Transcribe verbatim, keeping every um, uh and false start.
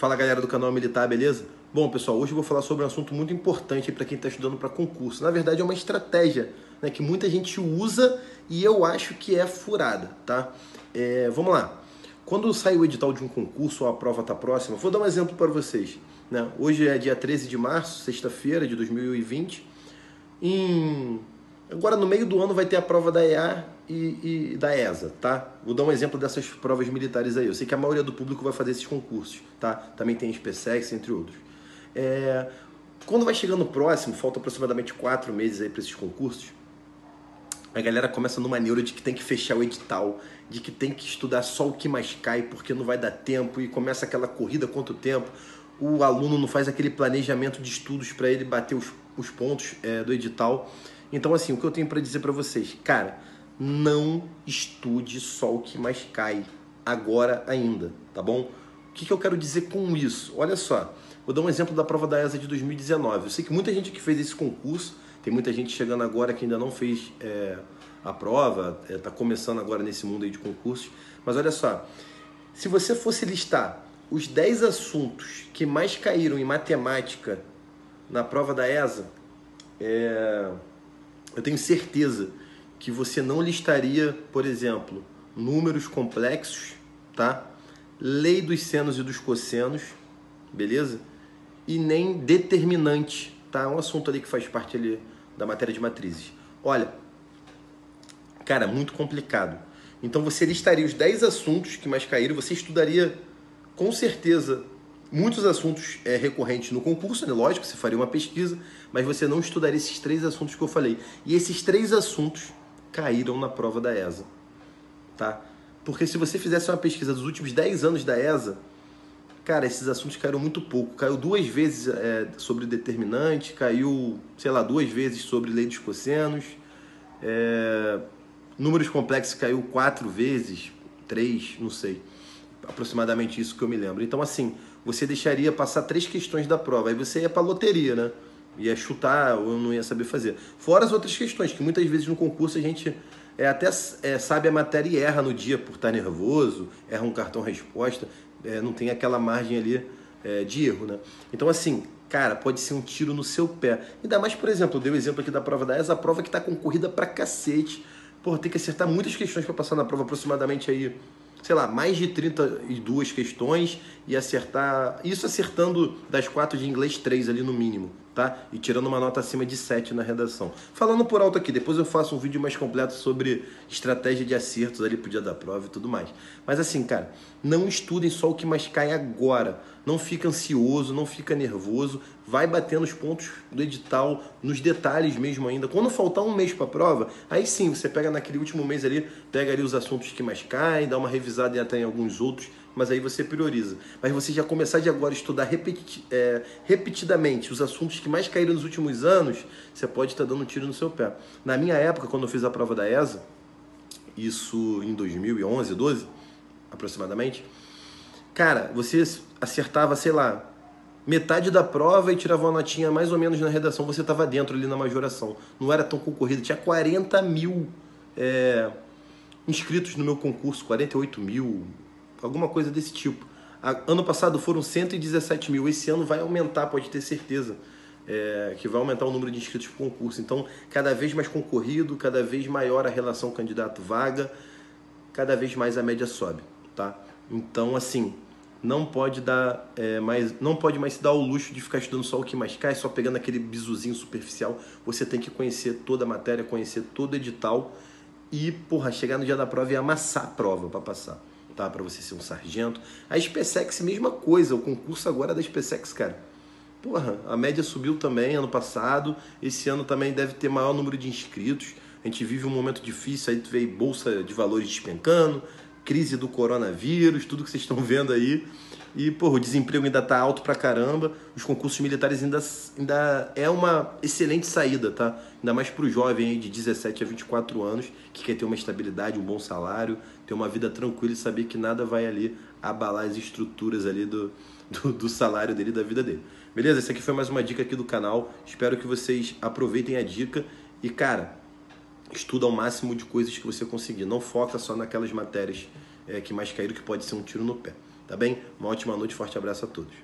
Fala galera do canal Militar, beleza? Bom pessoal, hoje eu vou falar sobre um assunto muito importante para quem está estudando para concurso. Na verdade é uma estratégia, né, que muita gente usa e eu acho que é furada, tá? É, vamos lá. Quando sai o edital de um concurso ou a prova está próxima, vou dar um exemplo para vocês, né? Hoje é dia treze de março, sexta-feira de dois mil e vinte. Em... Agora no meio do ano vai ter a prova da E A e, e da E S A, tá? Vou dar um exemplo dessas provas militares aí. Eu sei que a maioria do público vai fazer esses concursos, tá? Também tem ESPCEX, entre outros. É... Quando vai chegando próximo, falta aproximadamente quatro meses aí para esses concursos, a galera começa numa neura de que tem que fechar o edital, de que tem que estudar só o que mais cai, porque não vai dar tempo, e começa aquela corrida contra o tempo. O aluno não faz aquele planejamento de estudos para ele bater os, os pontos é, do edital. Então, assim, o que eu tenho para dizer para vocês, cara, não estude só o que mais cai agora ainda, tá bom? O que, que eu quero dizer com isso? Olha só, vou dar um exemplo da prova da E S A de dois mil e dezenove. Eu sei que muita gente que fez esse concurso, tem muita gente chegando agora que ainda não fez é, a prova, é, tá começando agora nesse mundo aí de concursos, mas olha só, se você fosse listar os dez assuntos que mais caíram em matemática na prova da E S A, é... eu tenho certeza que você não listaria, por exemplo, números complexos, tá? Lei dos senos e dos cossenos, beleza? E nem determinante, tá? É um assunto ali que faz parte ali da matéria de matrizes. Olha, cara, muito complicado. Então você listaria os dez assuntos que mais caíram, você estudaria com certeza muitos assuntos é, recorrentes no concurso, né? Lógico, você faria uma pesquisa, mas você não estudaria esses três assuntos que eu falei. E esses três assuntos caíram na prova da E S A, tá? Porque se você fizesse uma pesquisa dos últimos dez anos da E S A, cara, esses assuntos caíram muito pouco. Caiu duas vezes é, sobre determinante, caiu, sei lá, duas vezes sobre lei dos cossenos, é, números complexos caiu quatro vezes, três, não sei. Aproximadamente isso que eu me lembro. Então, assim, você deixaria passar três questões da prova, aí você ia pra loteria, né? Ia chutar ou não ia saber fazer. Fora as outras questões, que muitas vezes no concurso a gente é, até é, sabe a matéria e erra no dia por estar nervoso, erra um cartão-resposta, é, não tem aquela margem ali é, de erro, né? Então, assim, cara, pode ser um tiro no seu pé. Ainda mais, por exemplo, eu dei o exemplo aqui da prova da E S A, a prova que tá concorrida pra cacete. Pô, tem que acertar muitas questões para passar na prova, aproximadamente aí... sei lá, mais de trinta e duas questões e acertar... Isso acertando das quatro de inglês, três ali no mínimo, tá? E tirando uma nota acima de sete na redação. Falando por alto aqui, depois eu faço um vídeo mais completo sobre estratégia de acertos ali pro dia da prova e tudo mais. Mas assim, cara, não estudem só o que mais cai agora. Não fica ansioso, não fica nervoso. Vai batendo os pontos do edital, nos detalhes mesmo ainda. Quando faltar um mês pra prova, aí sim, você pega naquele último mês ali, pega ali os assuntos que mais caem, dá uma revisão e até em alguns outros, mas aí você prioriza. Mas você já começar de agora a estudar repeti é, repetidamente os assuntos que mais caíram nos últimos anos, você pode estar dando um tiro no seu pé. Na minha época, quando eu fiz a prova da E S A, isso em dois mil e onze, doze, aproximadamente, cara, você acertava, sei lá, metade da prova e tirava uma notinha mais ou menos na redação, você estava dentro ali na majoração. Não era tão concorrido, tinha quarenta mil... É... inscritos no meu concurso, quarenta e oito mil, alguma coisa desse tipo. Ano passado foram cento e dezessete mil, esse ano vai aumentar, pode ter certeza, é, que vai aumentar o número de inscritos para o concurso. Então, cada vez mais concorrido, cada vez maior a relação candidato-vaga, cada vez mais a média sobe, tá? Então, assim, não pode dar é, mais, não pode mais se dar o luxo de ficar estudando só o que mais cai, só pegando aquele bizuzinho superficial. Você tem que conhecer toda a matéria, conhecer todo o edital, e, porra, chegar no dia da prova e amassar a prova para passar, tá? Para você ser um sargento. A ESPCEX, mesma coisa. O concurso agora é da ESPCEX, cara. Porra, a média subiu também ano passado. Esse ano também deve ter maior número de inscritos. A gente vive um momento difícil. Aí tu vê bolsa de valores despencando, crise do coronavírus, tudo que vocês estão vendo aí. E, porra, o desemprego ainda tá alto pra caramba. Os concursos militares ainda, ainda é uma excelente saída, tá? Ainda mais pro jovem aí de dezessete a vinte e quatro anos, que quer ter uma estabilidade, um bom salário, ter uma vida tranquila e saber que nada vai ali abalar as estruturas ali do, do, do salário dele, da vida dele. Beleza? Essa aqui foi mais uma dica aqui do canal. Espero que vocês aproveitem a dica. E, cara, estuda ao máximo de coisas que você conseguir. Não foca só naquelas matérias é, que mais caíram, que pode ser um tiro no pé. Tá bem? Uma ótima noite, forte abraço a todos.